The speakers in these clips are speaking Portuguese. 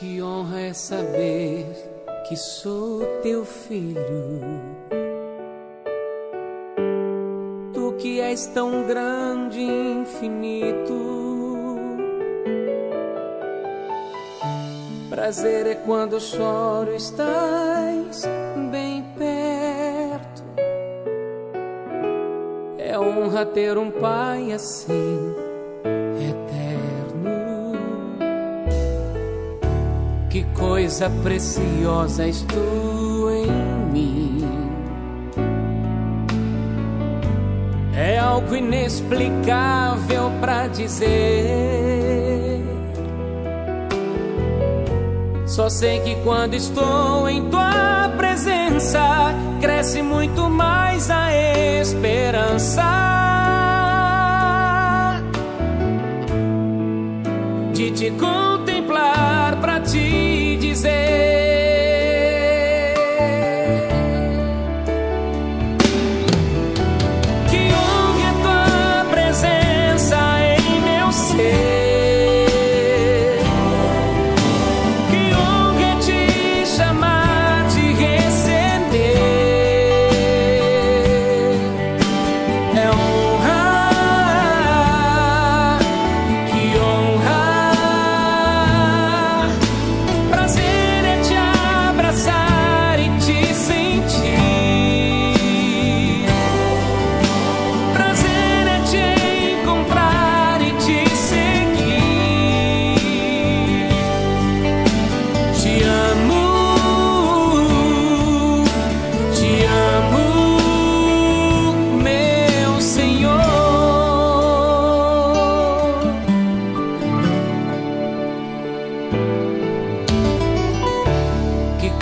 Que honra é saber que sou teu filho, tu que és tão grande e infinito. Prazer é quando eu choro, estás bem perto. É honra ter um pai assim, eterno. Que coisa preciosa és tu em mim. É algo inexplicável pra dizer. Só sei que quando estou em tua presença, cresce muito mais a esperança de te contemplar, pra te dizer que honre a tua presença em meu ser.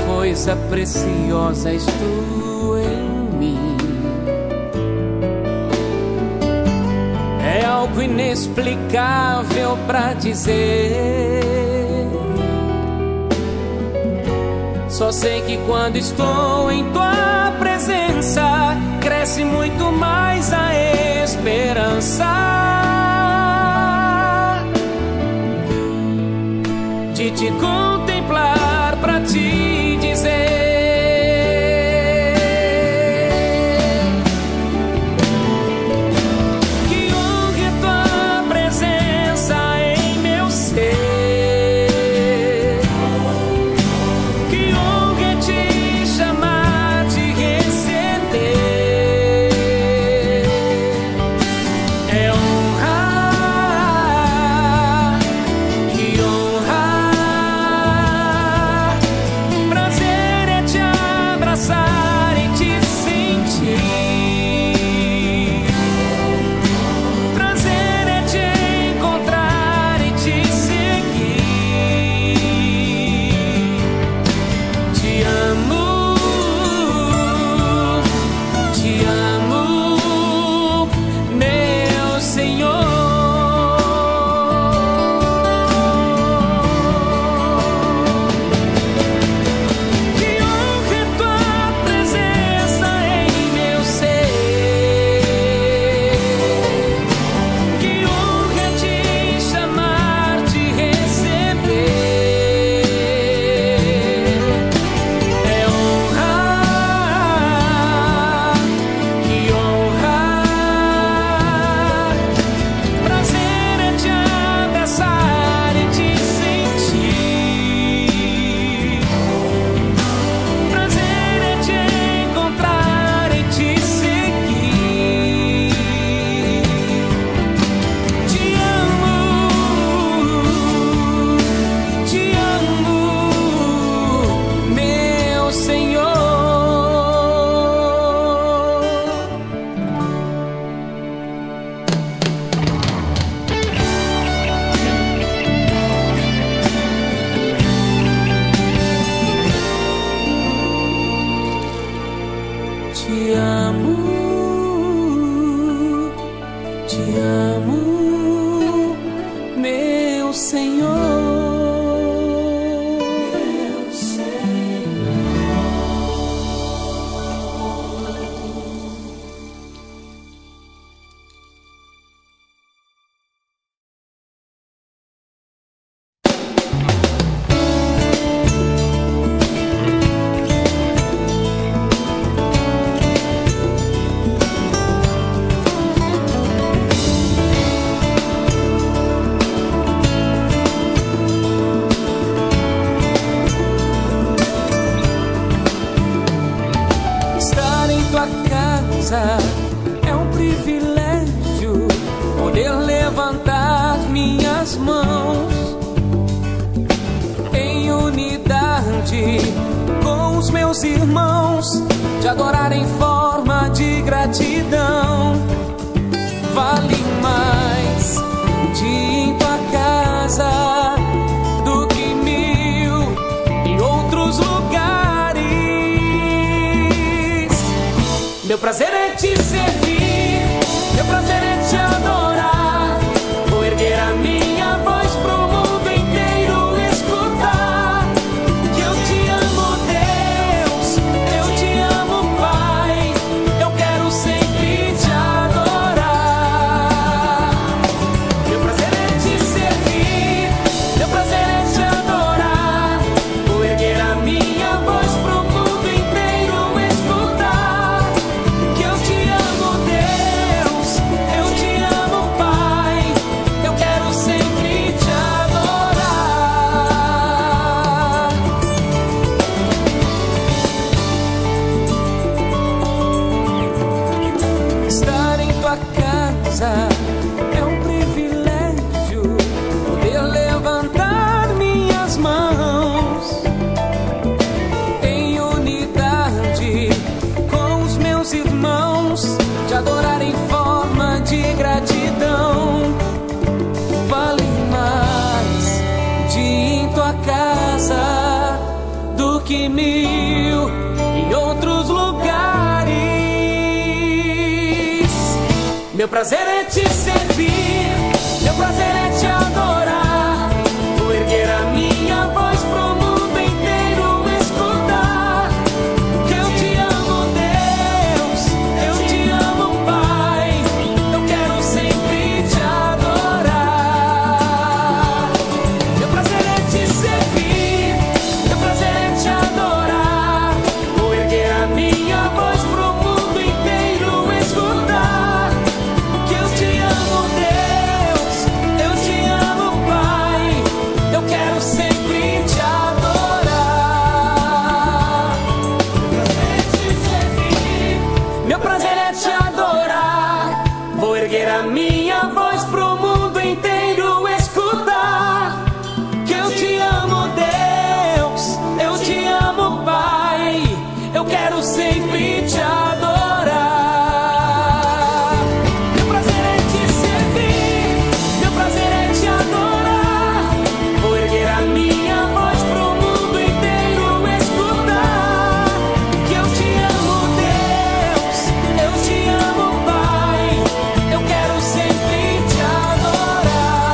Coisa preciosa és tu em mim. É algo inexplicável pra dizer. Só sei que quando estou em tua presença, cresce muito mais a esperança de te contemplar, pra ti. Te amo, meu Senhor, meu Senhor. irmãos, te adorar em forma de gratidão. Vale mais um dia em tua casa do que 1000 em outros lugares. Meu prazer é te servir, meu prazer é te adorar. Vou erguer a minha voz pro mundo inteiro escutar que eu te amo, Deus, eu te amo, Pai. Eu quero sempre te adorar. Meu prazer é te servir, meu prazer é te adorar. Vou erguer a minha voz pro mundo inteiro escutar que eu te amo, Deus, eu te amo, Pai. Eu quero sempre te adorar. Estar em tua casa é um privilégio, poder levantar minhas mãos em unidade com os meus irmãos, te adorar em forma de gratidão. Vale mais um dia em tua casa do que 1000 em outros lugares. Meu prazer é te servir, meu prazer é te adorar. Vou erguer a minha voz pro mundo inteiro escutar que eu te amo, Deus, eu te amo, Pai. Eu quero sempre te adorar. Meu prazer é te servir, meu prazer é te adorar. Vou erguer a minha voz pro mundo inteiro escutar que eu te amo, Deus, eu te amo, Pai. Eu quero sempre te adorar. Meu prazer é te servir, meu prazer é te adorar. Vou erguer a minha voz pro mundo inteiro escutar que eu te amo, Deus, eu te amo, Pai. Eu quero sempre te adorar. Meu prazer é te servir, meu prazer é te adorar. Vou erguer a minha voz pro mundo inteiro escutar que eu te amo, Deus, eu te amo, Pai. Eu quero sempre te adorar, te adorar, te adorar, te adorar.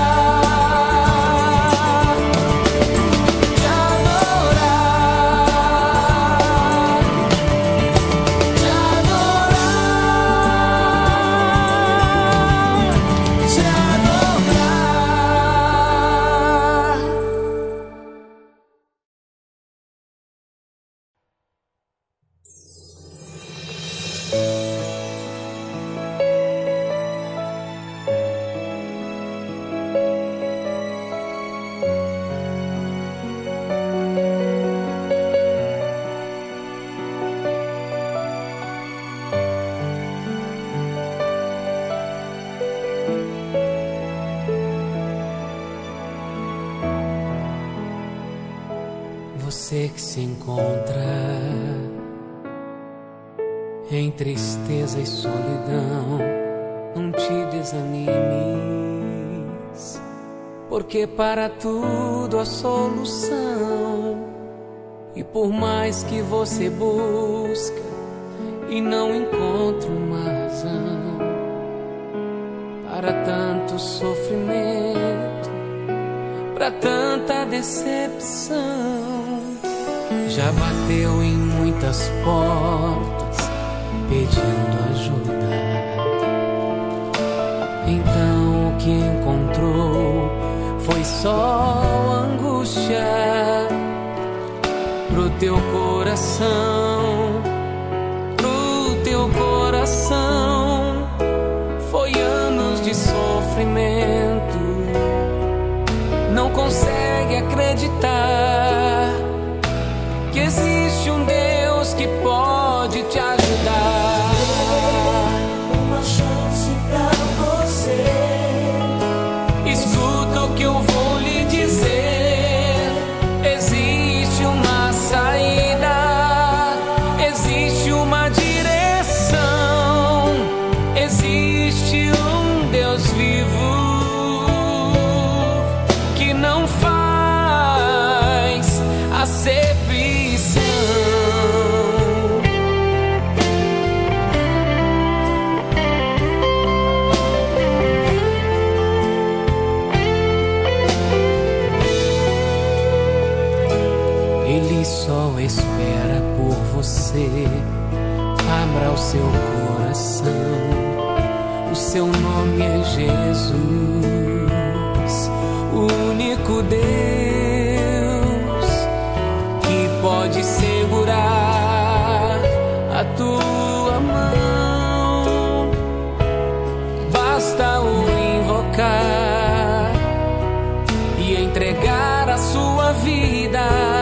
Você que se encontra em tristeza e solidão, não te desanimes, porque para tudo há solução. E por mais que você busque e não encontre uma razão para tanto sofrimento, para tanta decepção. Já bateu em muitas portas pedindo ajuda. Então o que encontrou foi só angústia pro teu coração, pro teu coração. Foi anos de sofrimento, não consegue acreditar que existe um Deus que pode te ajudar. Uma chance pra você. Escuta o que eu vou lhe dizer. Existe uma saída. espera por você. Abra o seu coração. O seu nome é Jesus, o único Deus que pode segurar a tua mão. Basta o invocar e entregar a sua vida.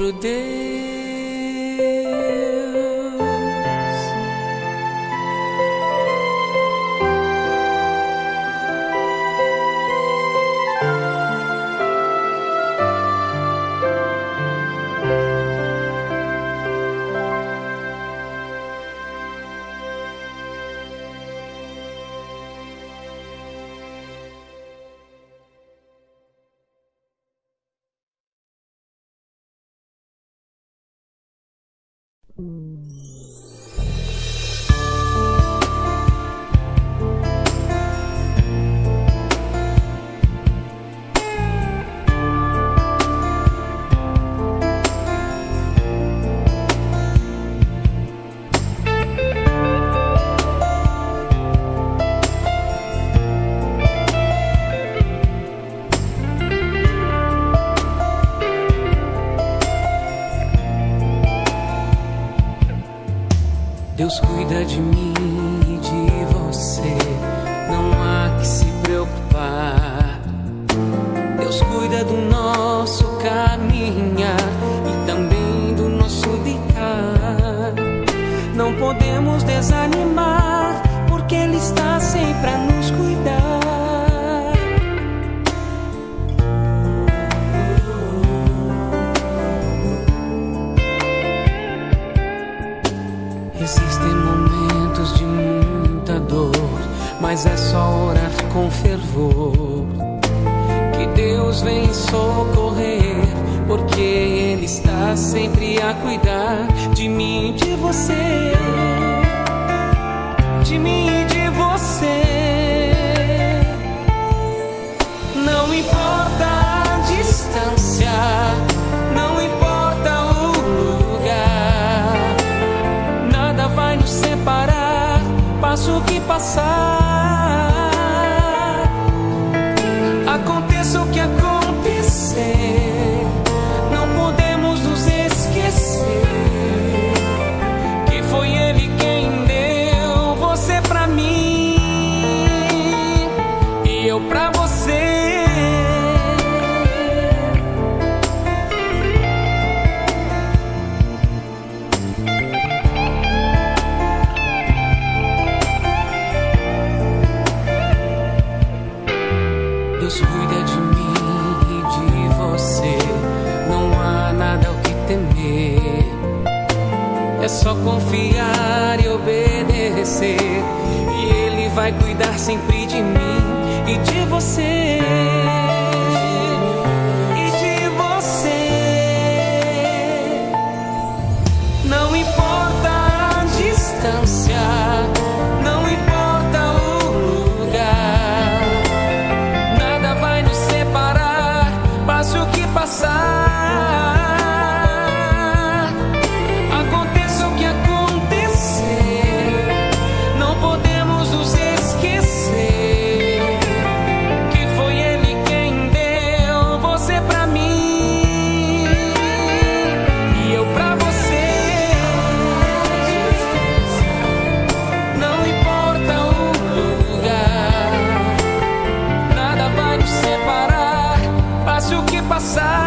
outro Deus. Deus cuida de mim e de você, não há que se preocupar. Deus cuida do nosso caminhar e também do nosso deitar. Não podemos desanimar, porque Ele está sempre a nos cuidar. Existem momentos de muita dor, mas é só orar com fervor que Deus vem socorrer, porque Ele está sempre a cuidar de mim e de você, de mim e de você. Não importa a distância, não importa o vai nos separar, passa o que passar, aconteça o que acontecer, não podemos nos esquecer que foi Ele quem deu você pra mim e eu pra você. Deus cuida de mim e de você, não há nada o que temer. É só confiar e obedecer, e Ele vai cuidar sempre de mim e de você, e de você. Não importa a distância, aconteça o que acontecer, não podemos nos esquecer que foi Ele quem deu você pra mim e eu pra você. Não importa o lugar, nada vai nos separar, passe o que passar,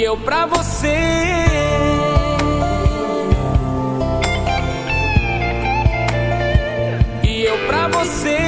eu pra você. E eu pra você.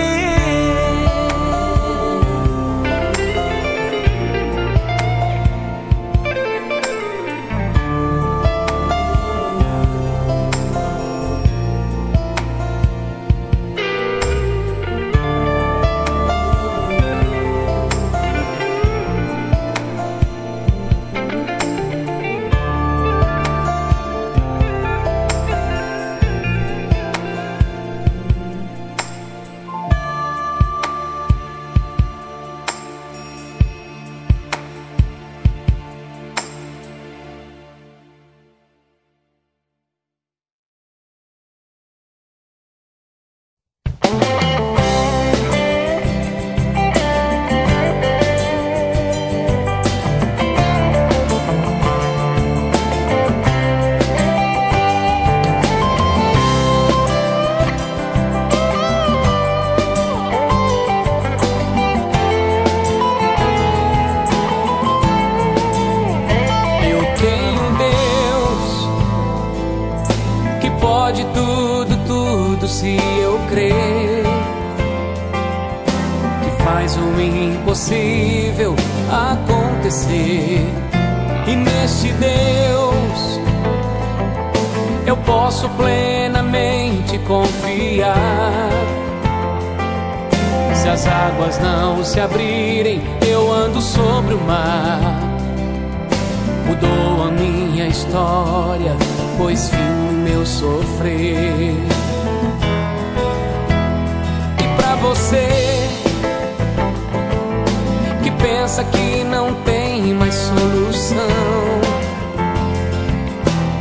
de tudo, tudo se eu crer, que faz o impossível acontecer. E neste Deus eu posso plenamente confiar. Se as águas não se abrirem, eu ando sobre o mar. Mudou a minha história, pois fim o meu sofrer. E pra você que pensa que não tem mais solução,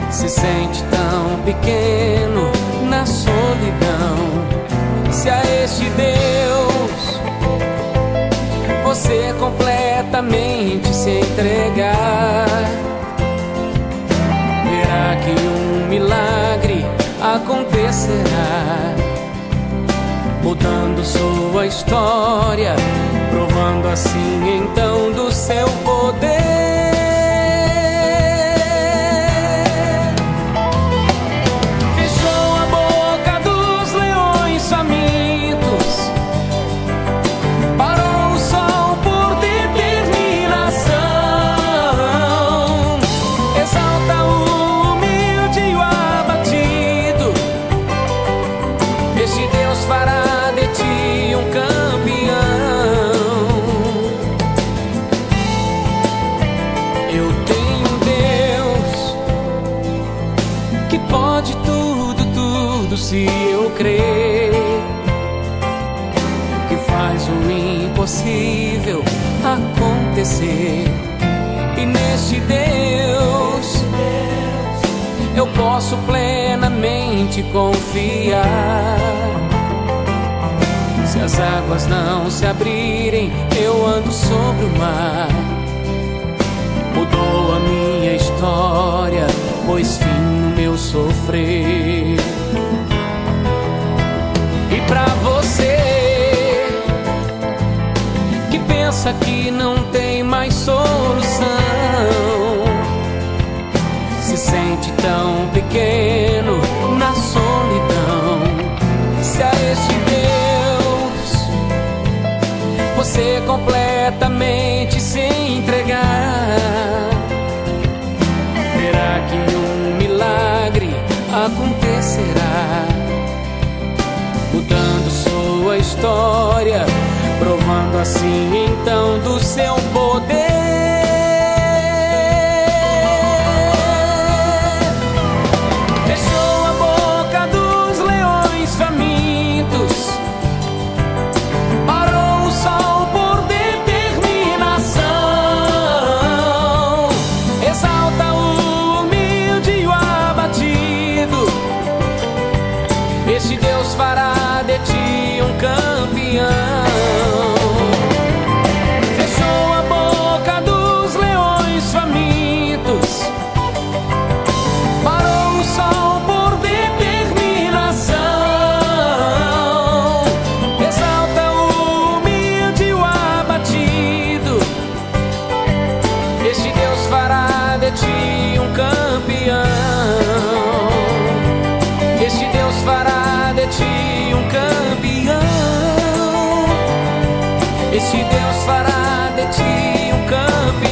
se sente tão pequeno na solidão, se a este Deus você completamente se entregar, verá que um milagre acontecerá, mudando sua história, provando assim então do seu poder. Se eu crer, que faz o impossível acontecer. E neste Deus eu posso plenamente confiar. Se as águas não se abrirem, eu ando sobre o mar. Mudou a minha história, pois fim no meu sofrer. Pra você que pensa que não tem mais solução, se sente tão pequeno na solidão, se a este Deus você completamente se entregar, verá que um milagre acontecerá, mudando sua história, provando assim então do seu poder. Este Deus fará de ti um campeão.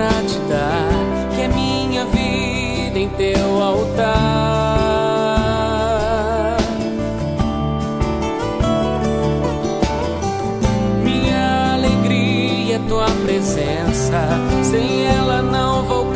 pra te dar, que é minha vida em teu altar. Minha alegria é tua presença, sem ela não vou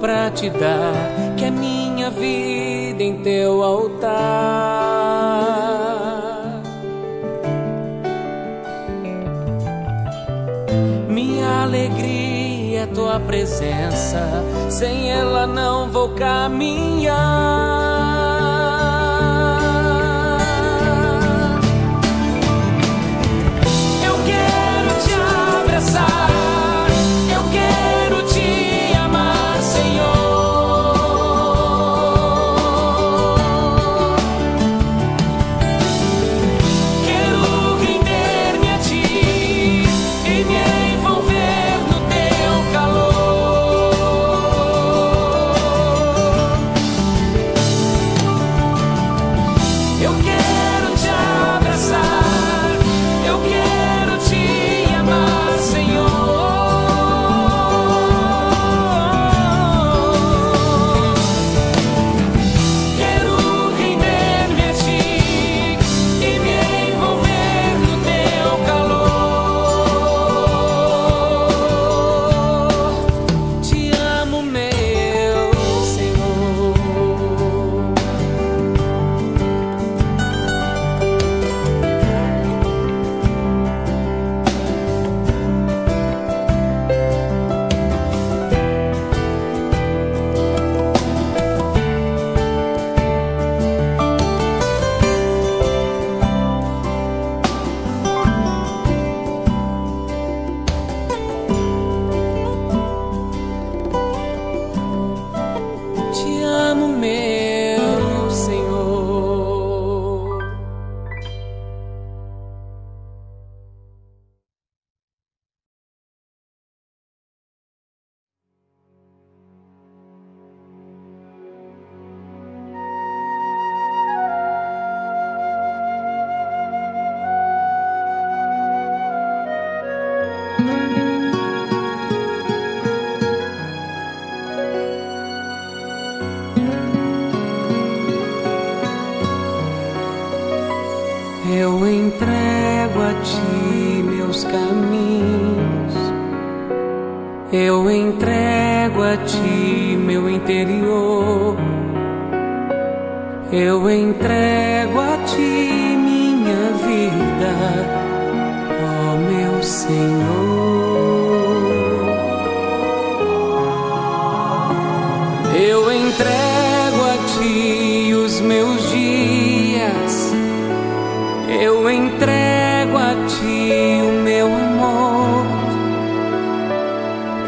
pra te dar, que é minha vida em teu altar. Minha alegria é tua presença, sem ela não vou caminhar. Eu quero te abraçar. Eu entrego a ti meus caminhos, eu entrego a ti meu interior, eu entrego a ti minha vida, ó meu Senhor. Eu entrego a ti os meus dias, eu entrego a ti o meu amor,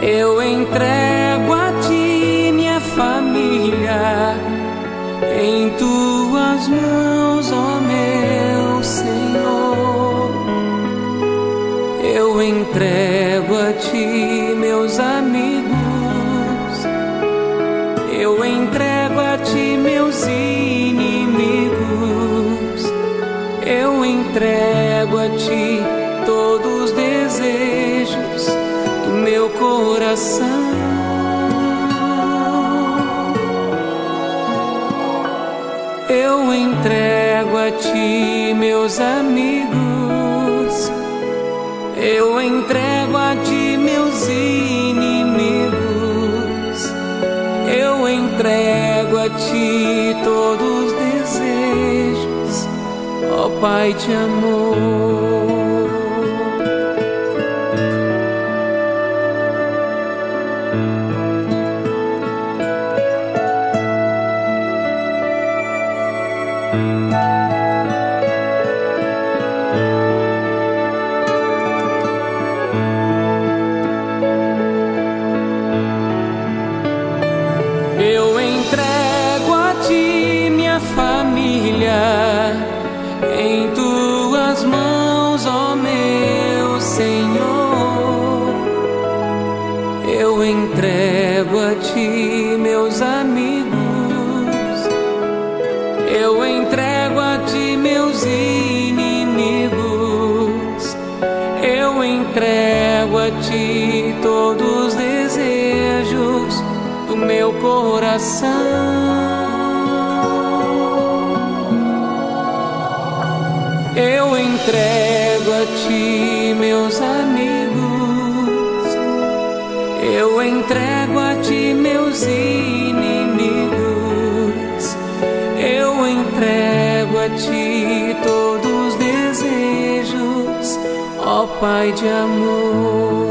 eu entrego a ti minha família, em tuas mãos, ó meu Senhor. Eu entrego a ti meus amigos, eu entrego eu entrego a ti todos os desejos e meu coração. Eu entrego a ti meus amigos, eu entrego a ti meus inimigos, eu entrego a ti todos os desejos, ó Pai de amor. Todos os desejos do meu coração, eu entrego a ti meus amigos, eu entrego a ti meus inimigos, eu entrego a ti todos os desejos, ó Pai de amor.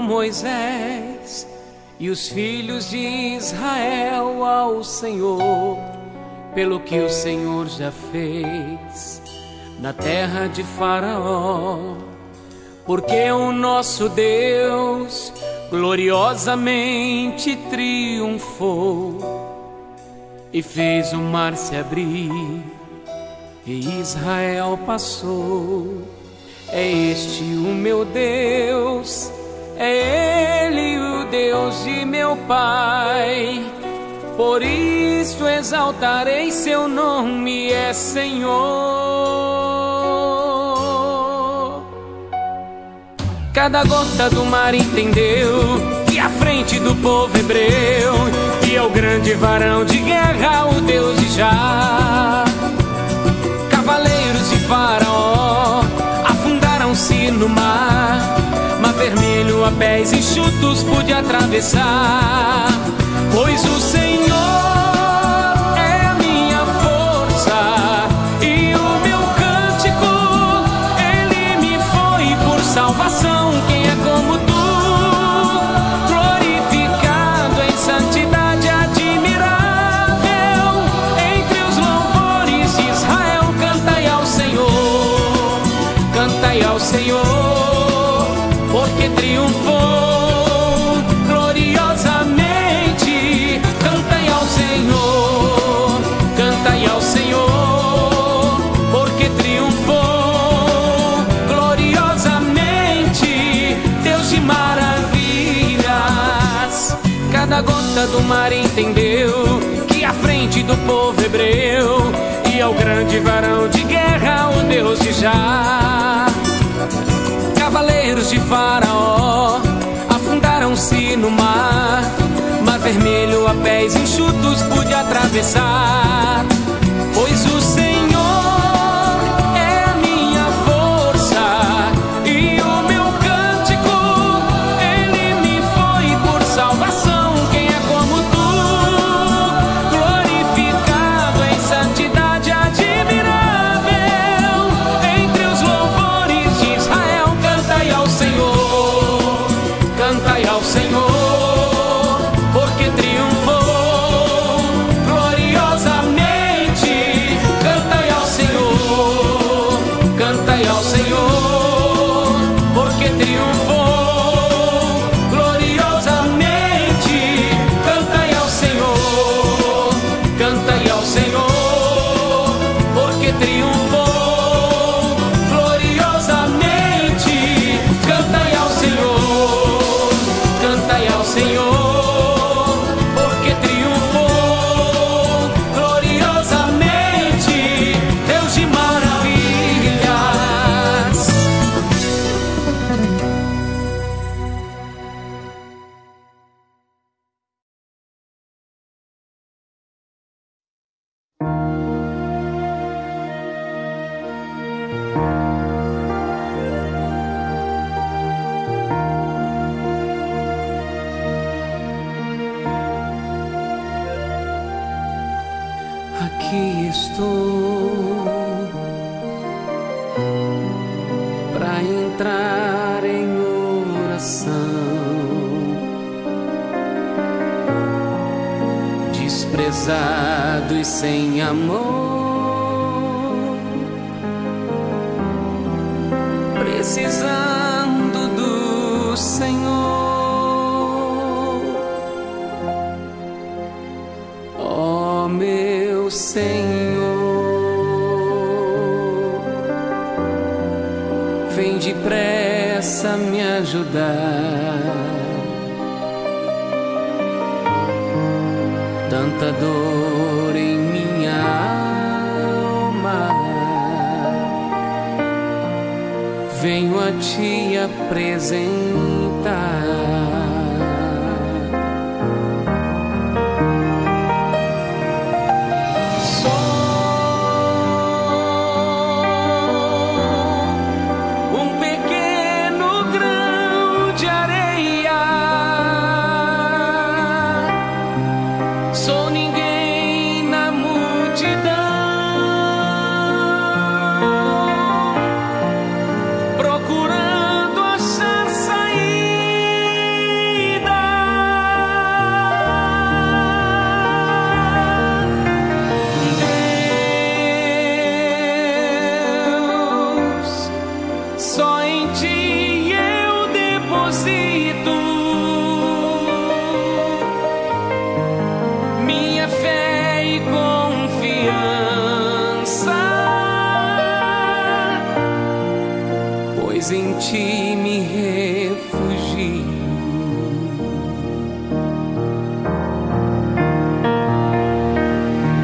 Moisés e os filhos de Israel ao Senhor, pelo que o Senhor já fez na terra de Faraó, porque o nosso Deus gloriosamente triunfou e fez o mar se abrir e Israel passou. É este o meu Deus, é Ele o Deus de meu Pai, por isso exaltarei seu nome, é Senhor. Cada gota do mar entendeu que à frente do povo hebreu, que é o grande varão de guerra, o Deus de Já. Cavaleiros de Faraó afundaram-se no mar, vermelho a pés enxutos pude atravessar, pois o Senhor é a minha força e o meu cântico, Ele me foi por salvação. Quem é como tu, glorificado em santidade admirável, entre os louvores de Israel, cantai ao Senhor, cantai ao Senhor, que triunfou gloriosamente. Cantai ao Senhor, cantai ao Senhor, porque triunfou gloriosamente, Deus de maravilhas. Cada gota do mar entendeu que à frente do povo hebreu e ao grande varão de guerra, o Deus de Já. Cavaleiros de Faraó afundaram-se no mar, mar vermelho a pés enxutos pude atravessar, pois o Senhor é a minha força e o meu cântico, Ele me foi por salvação. Quem é como tu, glorifica aqui estou para entrar em oração, desprezado e sem amor, precisando do Senhor. Meu Senhor, vem depressa me ajudar. Tanta dor em minha alma, venho a Te apresentar. Em Ti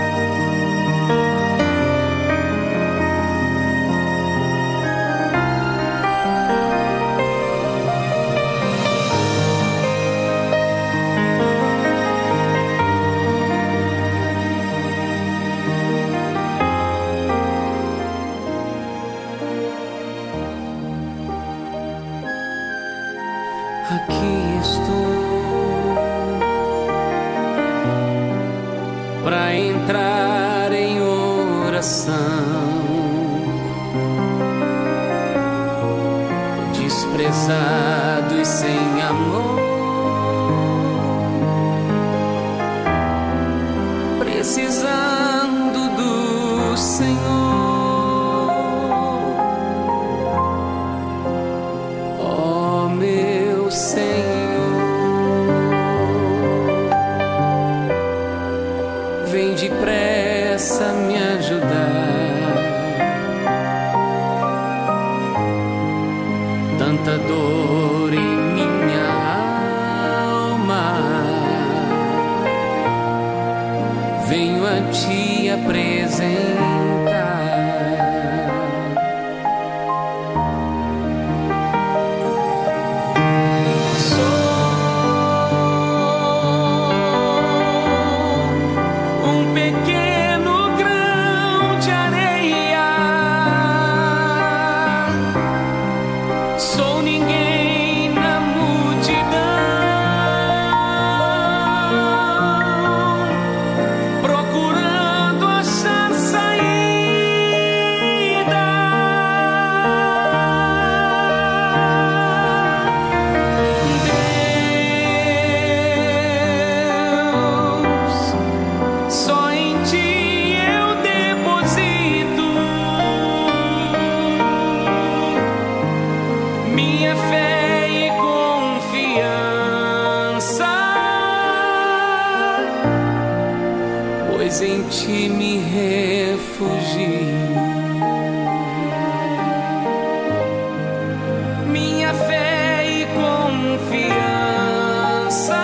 me refugio. Aqui estou para entrar em oração, desprezado e sem amor, precisando do Senhor. Oh, meu Senhor, vem depressa me ajudar. Tanta dor em minha alma, venho a Te apresentar. Pois em Ti me refugio, minha fé e confiança,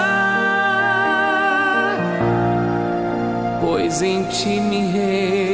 pois em Ti me refugio.